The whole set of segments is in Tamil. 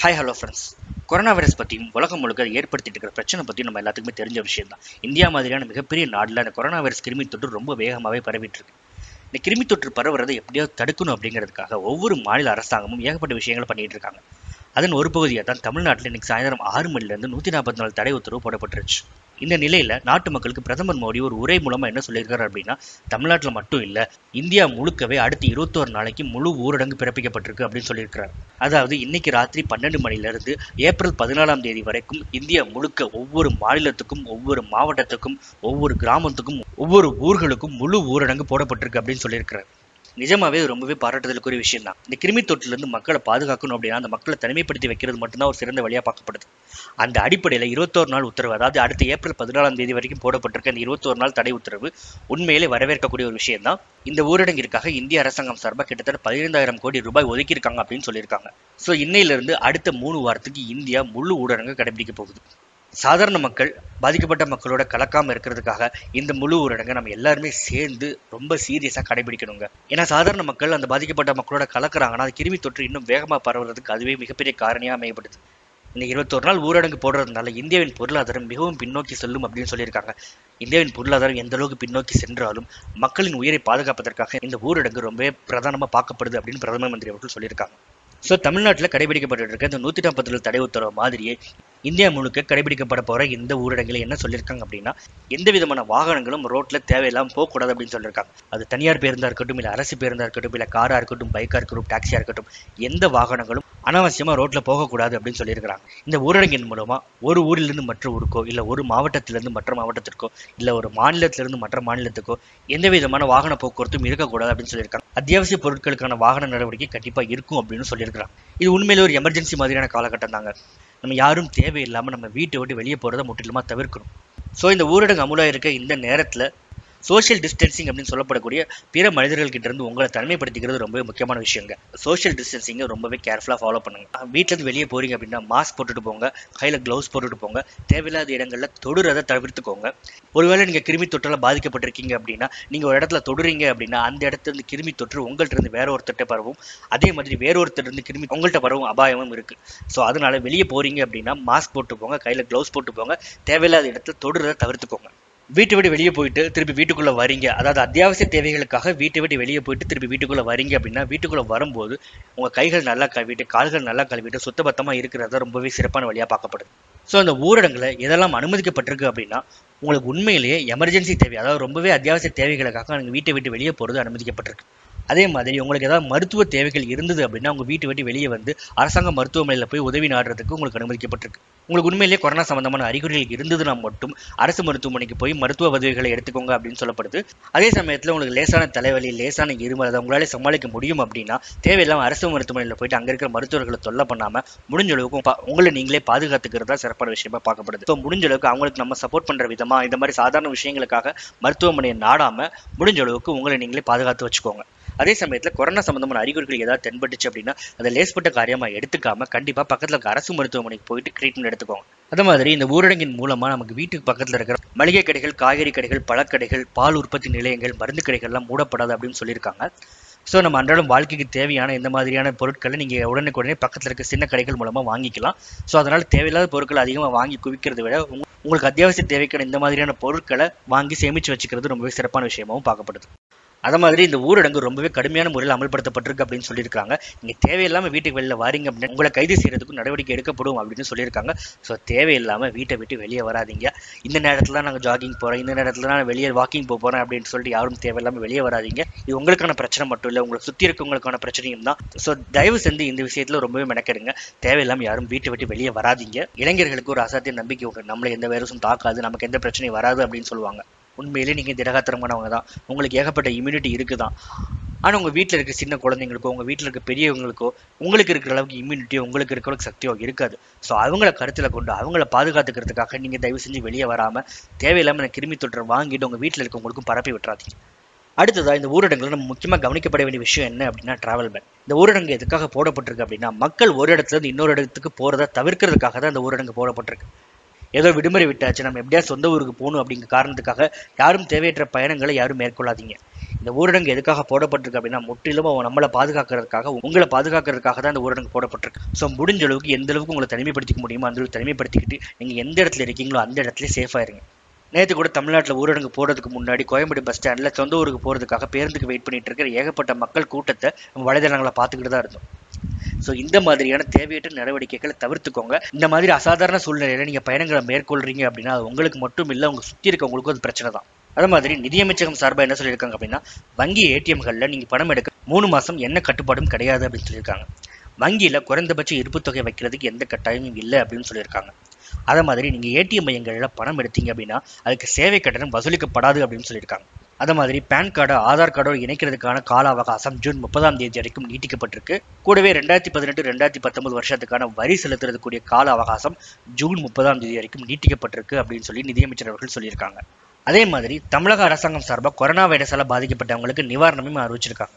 Hi hello friends, corona virus பற்றி உலகம் முழுக்க ஏற்படுத்திட்டு இருக்கிற பிரச்சனை பற்றி நம்ம எல்லாத்துக்குமே தெரிஞ்ச விஷயம் தான். இந்தியா மாதிரியான மிகப்பெரிய நாட்டில் அந்த கொரோனா வைரஸ் கிருமி தொற்று ரொம்ப வேகமாகவே பரவிட்டு இருக்கு. இந்த கிருமி தொற்று பரவுறதை எப்படியாவது தடுக்கணும் அப்படிங்கிறதுக்காக ஒவ்வொரு மாநில அரசாங்கமும் ஏகப்பட்ட விஷயங்களை பண்ணிகிட்டு இருக்காங்க. அதன் ஒரு பகுதியாக தான் தமிழ்நாட்டில் இன்னைக்கு சாயந்தரம் 6 மணிலேருந்து 144 தடை உத்தரவு போடப்பட்டுருச்சு. இந்த நிலையில் நாட்டு மக்களுக்கு பிரதமர் மோடி ஒரு உரை மூலமாக என்ன சொல்லியிருக்காரு அப்படின்னா, தமிழ்நாட்டில் மட்டும் இல்லை, இந்தியா முழுக்கவே அடுத்து 21 நாளைக்கு முழு ஊரடங்கு பிறப்பிக்கப்பட்டிருக்கு அப்படின்னு சொல்லியிருக்கிறார். அதாவது இன்னைக்கு ராத்திரி 12 மணிலேருந்து ஏப்ரல் 14ஆம் தேதி வரைக்கும் இந்தியா முழுக்க ஒவ்வொரு மாநிலத்துக்கும், ஒவ்வொரு மாவட்டத்துக்கும், ஒவ்வொரு கிராமத்துக்கும், ஒவ்வொரு ஊர்களுக்கும் முழு ஊரடங்கு போடப்பட்டிருக்கு அப்படின்னு சொல்லியிருக்கிறார். நிஜமாவே ரொம்பவே பாராட்டுதலுக்குரிய விஷயம் தான். இந்த கிருமி தொற்றிலிருந்து மக்களை பாதுகாக்கணும் அப்படின்னா அந்த மக்களை தனிமைப்படுத்தி வைக்கிறது மட்டும்தான் ஒரு சிறந்த வழியாக பார்க்கப்படுது. அந்த அடிப்படையில் 21 நாள் உத்தரவு, அதாவது அடுத்த ஏப்ரல் 14ஆம் தேதி வரைக்கும் போடப்பட்டிருக்க அந்த 21 நாள் தடை உத்தரவு உண்மையிலே வரவேற்கக்கூடிய ஒரு விஷயம் தான். இந்த ஊரடங்கிற்காக இந்திய அரசாங்கம் சார்பாக கிட்டத்தட்ட 15,000 கோடி ரூபாய் ஒதுக்கியிருக்காங்க அப்படின்னு சொல்லியிருக்காங்க. ஸோ இன்னையிலிருந்து அடுத்த 3 வாரத்துக்கு இந்தியா முழு ஊரடங்கு கடைபிடிக்க போகுது. சாதாரண மக்கள், பாதிக்கப்பட்ட மக்களோட கலக்காமல் இருக்கிறதுக்காக இந்த முழு ஊரடங்கை நம்ம எல்லாருமே சேர்ந்து ரொம்ப சீரியஸாக கடைபிடிக்கணுங்க. ஏன்னா சாதாரண மக்கள் அந்த பாதிக்கப்பட்ட மக்களோட கலக்கிறாங்கன்னா அது கிருமி தொற்று இன்னும் வேகமாக பரவுறதுக்கு அதுவே மிகப்பெரிய காரணியாக அமையப்படுது. இன்னைக்கு 21 நாள் ஊரடங்கு போடுறதுனால இந்தியாவின் பொருளாதாரம் மிகவும் பின்னோக்கி செல்லும் அப்படின்னு சொல்லியிருக்காங்க. இந்தியாவின் பொருளாதாரம் எந்த அளவுக்கு பின்னோக்கி சென்றாலும் மக்களின் உயிரை பாதுகாப்பதற்காக இந்த ஊரடங்கு ரொம்பவே பிரதானமாக பார்க்கப்படுது அப்படின்னு பிரதம மந்திரி அவர்கள் சொல்லியிருக்காங்க. ஸோ தமிழ்நாட்டில் கடைபிடிக்கப்பட்டு இருக்க இந்த 142 தடை உத்தரவு மாதிரியே இந்தியா முழுக்க கடைபிடிக்கப்பட போகிற இந்த ஊரடங்கில் என்ன சொல்லியிருக்காங்க அப்படின்னா, எந்த விதமான வாகனங்களும் ரோட்டில் தேவையில்லாமல் போகக்கூடாது அப்படின்னு சொல்லியிருக்காங்க. அது தனியார் பேருந்தாக இருக்கட்டும், இல்லை அரசு பேருந்தாக இருக்கட்டும், இல்லை காராக இருக்கட்டும், பைக்காக இருக்கட்டும், டாக்ஸியாக இருக்கட்டும், எந்த வாகனங்களும் அனாவசியமாக ரோட்டில் போகக்கூடாது அப்படின்னு சொல்லியிருக்கிறாங்க. இந்த ஊரடங்கின் மூலமாக ஒரு ஊரிலிருந்து மற்ற ஊருக்கோ, இல்லை ஒரு மாவட்டத்திலிருந்து மற்ற மாவட்டத்திற்கோ, இல்லை ஒரு மாநிலத்திலிருந்து மற்ற மாநிலத்துக்கோ எந்த விதமான வாகன போக்குவரத்தும் இருக்கக்கூடாது அப்படின்னு சொல்லியிருக்காங்க. அத்தியாவசிய பொருட்களுக்கான வாகன நடவடிக்கை கண்டிப்பாக இருக்கும் அப்படின்னு சொல்லியிருக்கிறாங்க. இது உண்மையிலே ஒரு எமர்ஜென்சி மாதிரியான காலகட்டம் தாங்க. நம்ம யாரும் தேவையில்லாமல் நம்ம வீட்டை விட்டு வெளியே போகிறத முற்றிலுமா தவிர்க்கணும். ஸோ இந்த ஊரடங்கு அமுலாக இருக்க இந்த நேரத்தில் சோஷியல் டிஸ்டன்சிங் அப்படின்னு சொல்லப்படக்கூடிய பிற மனிதர்கள்கிட்ட இருந்து உங்களை தனிமைப்படுத்திக்கிறது ரொம்பவே முக்கியமான விஷயங்க. சோஷியல் டிஸ்டன்சிங்கை ரொம்பவே கேர்ஃபுல்லாக ஃபாலோ பண்ணுங்க. வீட்டிலேருந்து வெளியே போகிறீங்க அப்படின்னா மாஸ்க் போட்டுட்டு போங்க, கையில் க்ளவுஸ் போட்டுட்டு போங்க, தேவையில்லாத இடங்களில் தொடுறதை தவிர்த்துக்கோங்க. ஒருவேளை நீங்கள் கிருமி தொற்றால் பாதிக்கப்பட்டிருக்கீங்க அப்படின்னா, நீங்கள் ஒரு இடத்துல தொடுறீங்க அப்படின்னா அந்த இடத்துலேருந்து கிருமி தொற்று உங்கள்கிட்டருந்து வேற ஒருத்தர்கிட்ட பரவும், அதே மாதிரி வேற ஒருத்தர்கிட்டருந்து கிருமி உங்கள்கிட்ட பரவும் அபாயமும் இருக்குது. ஸோ அதனால் வெளியே போகிறீங்க அப்படின்னா மாஸ்க் போட்டு போங்க, கையில் க்ளவுஸ் போட்டு போங்க, தேவையில்லாத இடத்துல தொடுறதை தவிர்த்துக்கோங்க. வீட்டை விட்டு வெளியே போயிட்டு திருப்பி வீட்டுக்குள்ளே வரீங்க, அதாவது அத்தியாவசிய தேவைகளுக்காக வீட்டை விட்டு வெளியே போயிட்டு திருப்பி வீட்டுக்குள்ளே வரீங்க அப்படின்னா, வீட்டுக்குள்ளே வரும்போது உங்கள் கைகள் நல்லா கழுவிட்டு, கால்கள் நல்லா கழுவிட்டு, சுத்தபத்தமாக இருக்கிறதா ரொம்பவே சிறப்பான வழியாக பார்க்கப்படுது. ஸோ அந்த ஊரடங்கில் எதெல்லாம் அனுமதிக்கப்பட்டிருக்கு அப்படின்னா, உங்களுக்கு உண்மையிலேயே எமர்ஜென்சி தேவை, அதாவது ரொம்பவே அத்தியாவசிய தேவைகளுக்காக நீங்கள் வீட்டை விட்டு வெளியே போகிறது அனுமதிக்கப்பட்டிருக்கு. அதே மாதிரி உங்களுக்கு ஏதாவது மருத்துவ தேவைகள் இருந்தது அப்படின்னா உங்கள் வீட்டை விட்டு வெளியே வந்து அரசாங்க மருத்துவமனையில் போய் உதவி நாடுறதுக்கு உங்களுக்கு அனுமதிக்கப்பட்டிருக்கு. உங்களுக்கு உண்மையிலேயே கொரோனா சம்பந்தமான அறிகுறிகள் இருந்ததுன்னா மட்டும் அரசு மருத்துவமனைக்கு போய் மருத்துவ உதவிகளை எடுத்துக்கோங்க அப்படின்னு சொல்லப்படுது. அதே சமயத்தில் உங்களுக்கு லேசான தலைவலி, லேசான இருமல் அதை உங்களால் சமாளிக்க முடியும் அப்படின்னா தேவையில்லாமல் அரசு மருத்துவமனையில் போயிட்டு அங்கே இருக்கிற மருத்துவர்களை தொல்லை பண்ணாமல் முடிஞ்சளவுக்கு உங்களை நீங்களே பாதுகாத்துக்கிறதா சிறப்பான விஷயமா பார்க்கப்படுது. ஸோ முடிஞ்சளவுக்கு அவங்களுக்கு நம்ம சப்போர்ட் பண்ணுற விதமாக இந்த மாதிரி சாதாரண விஷயங்களுக்காக மருத்துவமனையை நாடாமல் முடிஞ்சளவுக்கு உங்களை நீங்களே பாதுகாத்து வச்சுக்கோங்க. அதே சமயத்தில் கொரோனா சம்பந்தமான அறிகுறிகள் ஏதாவது தென்பட்டுச்சு அப்படின்னா அதை லேஸ்பட்ட காரியமாக எடுத்துக்காமல் கண்டிப்பாக பக்கத்தில் இருக்க அரசு மருத்துவமனைக்கு போயிட்டு ட்ரீட்மெண்ட் எடுத்துக்கோங்க. அது மாதிரி இந்த ஊரடங்கின் மூலமாக நமக்கு வீட்டுக்கு பக்கத்தில் இருக்கிற மளிகை கடைகள், காய்கறி கடைகள், பழக்கடைகள், பால் உற்பத்தி நிலையங்கள், மருந்து கடைகள்லாம் மூடப்படாது அப்படின்னு சொல்லியிருக்காங்க. ஸோ நம்ம அன்றாடம் வாழ்க்கைக்கு தேவையான இந்த மாதிரியான பொருட்களை நீங்கள் உடனுக்குடனே பக்கத்தில் இருக்க சின்ன கடைகள் மூலமாக வாங்கிக்கலாம். ஸோ அதனால் தேவையில்லாத பொருட்களை அதிகமாக வாங்கி குவிக்கிறத விட உங்களுக்கு அத்தியாவசிய தேவைக்கான இந்த மாதிரியான பொருட்களை வாங்கி சேமித்து வச்சுக்கிறது ரொம்பவே சிறப்பான விஷயமாகவும் பார்க்கப்படுது. அது மாதிரி இந்த ஊரடங்கு ரொம்பவே கடுமையான முறையில் அமல்படுத்தப்பட்டிருக்கு அப்படின்னு சொல்லியிருக்காங்க. நீங்கள் தேவையில்லாமல் வீட்டுக்கு வெளியில் வாரீங்க அப்படின்னா உங்களை கைது செய்கிறதுக்கு நடவடிக்கை எடுக்கப்படும் அப்படின்னு சொல்லியிருக்காங்க. ஸோ தேவையில்லாமல் வீட்டை விட்டு வெளியே வராதிங்க. இந்த நேரத்தில் நாங்கள் ஜாகிங் போகிறோம், இந்த நேரத்தில் நான் வெளியே வாக்கிங் போகிறேன் அப்படின்னு சொல்லிட்டு யாரும் தேவையில்லாமல் வெளியே வராதிங்க. இது உங்களுக்கான பிரச்சனை மட்டும் இல்லை, உங்களை சுற்றி இருக்கவங்களுக்கான பிரச்சனையும் தான். ஸோ தயவு செஞ்சு இந்த விஷயத்தில் ரொம்பவே மெனக்கெடுங்க. தேவையில்லாமல் யாரும் வீட்டை விட்டு வெளியே வராதிங்க. இளைஞர்களுக்கு ஒரு அசாத்திய நம்பிக்கை உண்டு, நம்மளை எந்த வைரஸும் தாக்காது, நமக்கு எந்த பிரச்சனையும் வராது அப்படின்னு சொல்லுவாங்க. உண்மையிலே நீங்கள் திடகாத்திரமானவங்க தான், உங்களுக்கு ஏகப்பட்ட இம்யூனிட்டி இருக்குது தான். ஆனால் உங்கள் வீட்டில் இருக்கிற சின்ன குழந்தைங்களுக்கோ, உங்கள் வீட்டில் இருக்க பெரியவங்களுக்கோ உங்களுக்கு இருக்கிற அளவுக்கு இம்யூனிட்டியோ, உங்களுக்கு இருக்கிற அளவுக்கு சக்தியோ இருக்காது. ஸோ அவங்கள கருத்தில் கொண்டு அவங்கள பாதுகாத்துக்கிறதுக்காக நீங்கள் தயவு செஞ்சு வெளியே வராமல் தேவையில்லாமல் கிருமி தொற்றை வாங்கிட்டு உங்கள் வீட்டில் இருக்கவங்களுக்கும் பரப்பி விட்டுறாதீங்க. அடுத்ததாக இந்த ஊரடங்கில் நம்ம முக்கியமாக கவனிக்கப்பட வேண்டிய விஷயம் என்ன அப்படின்னா டிராவல் பேன். இந்த ஊரடங்கு எதுக்காக போடப்பட்டிருக்கு அப்படின்னா, மக்கள் ஒரு இடத்துலேருந்து இன்னொரு இடத்துக்கு போகிறத தவிர்க்கிறதுக்காக தான் இந்த ஊரடங்கு போடப்பட்டிருக்கு. ஏதோ விடுமுறை விட்டாச்சு, நம்ம எப்படியா சொந்த ஊருக்கு போகணும் அப்படிங்கிற காரணத்துக்காக யாரும் தேவையற்ற பயணங்களை யாரும் மேற்கொள்ளாதீங்க. இந்த ஊரடங்கு எதுக்காக போடப்பட்டிருக்கு அப்படின்னா, முற்றிலும் நம்மளை பாதுகாக்கிறதுக்காக, உங்களை பாதுகாக்கிறதுக்காக தான் இந்த ஊரடங்கு போடப்பட்டிருக்கு. ஸோ முடிஞ்ச அளவுக்கு எந்த அளவுக்கு உங்களை தனிமைப்படுத்திக்க முடியுமோ அந்த அளவுக்கு தனிமைப்படுத்திக்கிட்டு நீங்கள் எந்த இடத்துல இருக்கீங்களோ அந்த இடத்துல சேஃபாக இருங்க. நேற்று கூட தமிழ்நாட்டில் ஊரடங்கு போடுறதுக்கு முன்னாடி கோயம்பேடு பஸ் ஸ்டாண்டில் சொந்த ஊருக்கு போகிறதுக்காக பேருந்துக்கு வெயிட் பண்ணிட்டு இருக்கிற ஏகப்பட்ட மக்கள் கூட்டத்தை வலைதளங்களை பார்த்துக்கிட்டு தான் இருந்தோம். ஸோ இந்த மாதிரியான தேவையற்ற நடவடிக்கைகளை தவிர்த்துக்கோங்க. இந்த மாதிரி அசாதாரண சூழ்நிலையில் நீங்கள் பயணங்களை மேற்கொள்றீங்க அப்படின்னா அது உங்களுக்கு மட்டும் இல்லை, உங்கள் சுற்றி இருக்கவங்களுக்கும் அது பிரச்சனை தான். அதே மாதிரி நிதியமைச்சகம் சார்பாக என்ன சொல்லியிருக்காங்க அப்படின்னா, வங்கி ஏடிஎம்களில் நீங்கள் பணம் எடுக்க 3 மாதம் என்ன கட்டுப்பாடும் கிடையாது அப்படின்னு சொல்லியிருக்காங்க. வங்கியில் குறைந்தபட்ச இருப்புத்தொகை வைக்கிறதுக்கு எந்த கட்டாயமும் இல்லை அப்படின்னு சொல்லியிருக்காங்க. அதே மாதிரி நீங்கள் ஏடிஎம் மையங்களில் பணம் எடுத்தீங்க அப்படின்னா அதுக்கு சேவை கட்டணம் வசூலிக்கப்படாது அப்படின்னு சொல்லியிருக்காங்க. அதே மாதிரி பேன் கார்டோ ஆதார் கார்டோடு இணைக்கிறதுக்கான கால அவகாசம் ஜூன் 30 வரைக்கும் நீட்டிக்கப்பட்டிருக்கு. கூடவே 2018-2019 வருஷத்துக்கான வரி செலுத்துறதுக்கூடிய கால அவகாசம் ஜூன் 30 வரைக்கும் நீட்டிக்கப்பட்டிருக்கு அப்படின்னு சொல்லி நிதியமைச்சர் அவர்கள் சொல்லியிருக்காங்க. அதே மாதிரி தமிழக அரசாங்கம் சார்பாக கொரோனா வைரஸால் பாதிக்கப்பட்டவங்களுக்கு நிவாரணமும் அறிவிச்சிருக்காங்க.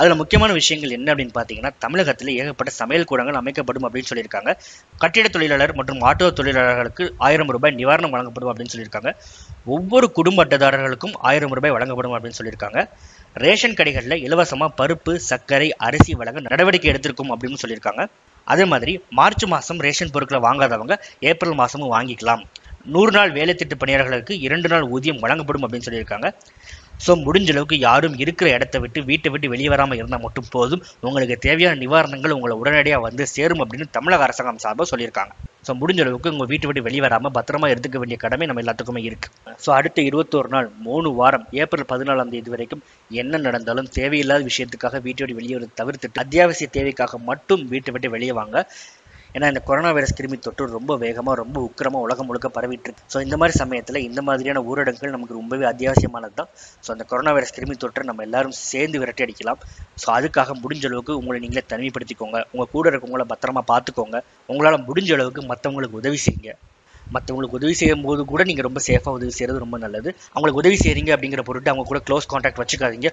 அதில் முக்கியமான விஷயங்கள் என்ன அப்படின்னு பார்த்தீங்கன்னா, தமிழகத்தில் ஏகப்பட்ட சமையல் கூடங்கள் அமைக்கப்படும் அப்படின்னு சொல்லியிருக்காங்க. கட்டிட தொழிலாளர் மற்றும் ஆட்டோ தொழிலாளர்களுக்கு 1000 ரூபாய் நிவாரணம் வழங்கப்படும் அப்படின்னு சொல்லியிருக்காங்க. ஒவ்வொரு குடும்ப அட்டைதாரர்களுக்கும் 1000 ரூபாய் வழங்கப்படும் அப்படின்னு சொல்லியிருக்காங்க. ரேஷன் கடைகளில் இலவசமாக பருப்பு, சர்க்கரை, அரிசி வழங்க நடவடிக்கை எடுத்திருக்கும் அப்படின்னு சொல்லியிருக்காங்க. அதே மாதிரி மார்ச் ரேஷன் பொருட்களை வாங்காதவங்க ஏப்ரல் வாங்கிக்கலாம். 100 நாள் வேலை திட்ட பணியாளர்களுக்கு 2 நாள் ஊதியம் வழங்கப்படும் அப்படின்னு சொல்லியிருக்காங்க. ஸோ முடிஞ்ச அளவுக்கு யாரும் இருக்கிற இடத்த விட்டு வீட்டை வெளியே வராமல் இருந்தால் மட்டும் போதும், உங்களுக்கு தேவையான நிவாரணங்கள் உங்களை உடனடியாக வந்து சேரும் அப்படின்னு தமிழக அரசாங்கம் சார்பாக சொல்லியிருக்காங்க. ஸோ முடிஞ்ச அளவுக்கு உங்கள் வீட்டை வெளியே வராமல் பத்திரமா எடுத்துக்க வேண்டிய கடமை நம்ம எல்லாத்துக்குமே இருக்குது. ஸோ அடுத்த 21 நாள் 3 வாரம் ஏப்ரல் 14 வரைக்கும் என்ன நடந்தாலும் தேவையில்லாத விஷயத்துக்காக வீட்டை வெளியே வந்து தவிர்த்துட்டு அத்தியாவசிய தேவைக்காக மட்டும் வீட்டை வெளியே வாங்க. ஏன்னா இந்த கொரோனா வைரஸ் கிருமி தொற்று ரொம்ப வேகமாக, ரொம்ப உக்கிரமாக உலகம் முழுக்க பரவிட்டு இருக்கு. ஸோ இந்த மாதிரி சமயத்தில் இந்த மாதிரியான ஊரடங்குகள் நமக்கு ரொம்பவே அத்தியாவசியமானது தான். ஸோ அந்த கொரோனா வைரஸ் கிருமி தொற்றை நம்ம எல்லாரும் சேர்ந்து விரட்டி அடிக்கலாம். ஸோ அதுக்காக முடிஞ்ச அளவுக்கு உங்களை நீங்களே தனிமைப்படுத்திக்கோங்க. உங்கள் கூட இருக்கவங்கள பத்திரமா பார்த்துக்கோங்க. உங்களால் முடிஞ்ச அளவுக்கு மற்றவங்களுக்கு உதவி செய்யுங்க. மற்றவங்களுக்கு உதவி செய்யும் போது கூட நீங்கள் ரொம்ப சேஃபாக உதவி செய்கிறது ரொம்ப நல்லது. அவங்களுக்கு உதவி செய்கிறீங்க அப்படிங்கிற பொருட்டு அவங்க கூட க்ளோஸ் கான்டாக்ட் வச்சுக்காதீங்க.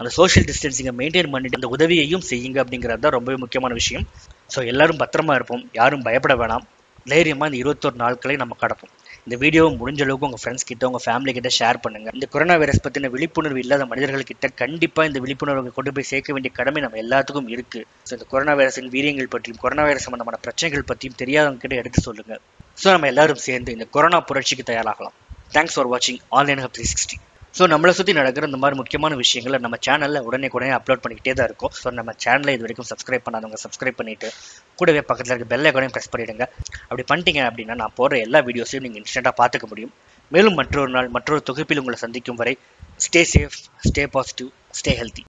அந்த சோஷியல் டிஸ்டன்சிங்கை மெயின்டைன் பண்ணிட்டு அந்த உதவியையும் செய்யுங்க அப்படிங்கிறது தான் ரொம்பவே முக்கியமான விஷயம். ஸோ எல்லாரும் பத்திரமா இருப்போம், யாரும் பயப்பட வேணாம். தைரியமாக இந்த 21 நாட்களை நம்ம கடப்போம். இந்த வீடியோவை முடிஞ்ச அளவுக்கு உங்கள் ஃப்ரெண்ட்ஸ் கிட்ட, உங்கள் ஃபேமிலி கிட்ட ஷேர் பண்ணுங்கள். இந்த கொரோனா வைரஸ் பற்றின விழிப்புணர்வு இல்லாத மனிதர்கள்கிட்ட கண்டிப்பாக இந்த விழிப்புணர்வை கொண்டு போய் சேர்க்க வேண்டிய கடமை நம்ம எல்லாத்துக்கும் இருக்குது. ஸோ இந்த கொரோனா வைரஸின் வீரியங்கள் பற்றியும் கொரோனா வைரஸ் சம்பந்தமான பிரச்சனைகள் பற்றியும் தெரியாதவங்க கிட்ட எடுத்து சொல்லுங்கள். ஸோ நம்ம எல்லாரும் சேர்ந்து இந்த கொரோனா புரட்சிக்கு தயாராகலாம். தேங்க்ஸ் ஃபார் வாட்சிங் ஆன்லைன் ஹப் 360. ஸோ நம்மளை சுற்றி நடக்கிற இந்த மாதிரி முக்கியமான விஷயங்களை நம்ம சேனலில் உடனே அப்லோட் பண்ணிக்கிட்டே தான் இருக்கும். ஸோ நம்ம சேனலை இது வரைக்கும் சப்ஸ்கிரைப் பண்ணாதவங்க சப்ஸ்கிரைப் பண்ணிவிட்டு கூடவே பக்கத்தில் இருக்க பெல் ஐக்கானையும் ப்ரெஸ் பண்ணிவிடுங்க. அப்படி பண்ணிட்டீங்க அப்படின்னா நான் போடுற எல்லா வீடியோஸையும் நீங்கள் இன்ஸ்டண்ட்டாக பார்த்துக்க முடியும். மேலும் மற்றொரு நாள் மற்றொரு தொகுப்பில் உங்களை சந்திக்கும் வரை stay safe, stay positive, stay healthy.